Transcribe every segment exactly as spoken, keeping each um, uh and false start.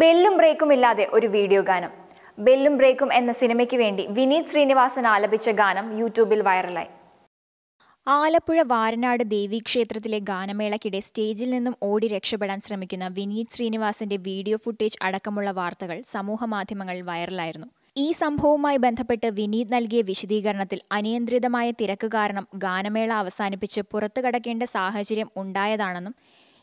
ബെല്ലും ബ്രേക്കും ഇല്ലാതെ ഒരു വീഡിയോ ഗാനം. ബെല്ലും ബ്രേക്കും എന്ന സിനിമയ്ക്ക് വേണ്ടി വിനീത് ശ്രീനിവാസൻ ആലപിച്ച ഗാനം യൂട്യൂബിൽ വൈറലായി. ആലപ്പുഴ വാരനാട് ദേവീക്ഷേത്രത്തിലെ ഗാനമേളയ്ക്കിടെ സ്റ്റേജിൽ നിന്നും ഓടി രക്ഷപ്പെടാൻ ശ്രമിക്കുന്ന വിനീത് ശ്രീനിവാസന്റെ വീഡിയോ ഫുട്ടേജ് അടക്കമുള്ള വാർത്തകൾ സമൂഹമാധ്യമങ്ങളിൽ വൈറലായിരുന്നു. ഈ സംഭവവുമായി ബന്ധപ്പെട്ട് വിനീത് നൽകിയ വിശദീകരണത്തിൽ അനിയന്ത്രിതമായ തിരക്ക് കാരണം ഗാനമേള അവസാനിപ്പിച്ച് പുറത്തു കടക്കേണ്ട സാഹചര്യം ഉണ്ടായതാണെന്നും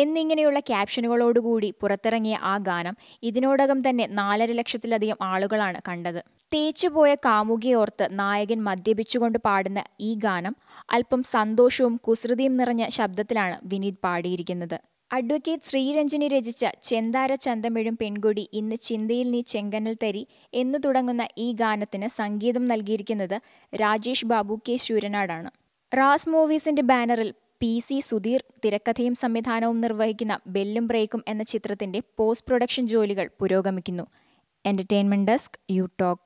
എന്നിങ്ങനെയുള്ള ക്യാപ്ഷനുകളോടുകൂടി പുറത്തിറങ്ങിയ ആ ഗാനം ഇതിനോടകം തന്നെ നാലര ലക്ഷത്തിലധികം ആളുകളാണ് കണ്ടത്. തേച്ചുപോയ കാമുകിയോർത്ത് നായകൻ മദ്യപിച്ചുകൊണ്ട് പാടുന്ന ഈ ഗാനം അല്പം സന്തോഷവും കുസൃതിയും നിറഞ്ഞ ശബ്ദത്തിലാണ് വിനീത് പാടിയിരിക്കുന്നത്. അഡ്വക്കേറ്റ് ശ്രീരഞ്ജിനി രചിച്ച ചെന്താര ചന്തമിഴും പെൺകുടി ഇന്ന് ചിന്തയിൽ നീ ചെങ്കനൽ തരി എന്നു തുടങ്ങുന്ന ഈ ഗാനത്തിന് സംഗീതം നൽകിയിരിക്കുന്നത് രാജേഷ് ബാബു കേശൂരനാടാണ്. റാസ് മൂവീസിന്റെ ബാനറിൽ പി സി സുധീർ തിരക്കഥയും സംവിധാനവും നിർവഹിക്കുന്ന ബെല്ലും ബ്രേക്കും എന്ന ചിത്രത്തിന്റെ പോസ്റ്റ് പ്രൊഡക്ഷൻ ജോലികൾ പുരോഗമിക്കുന്നു. Entertainment desk you talk.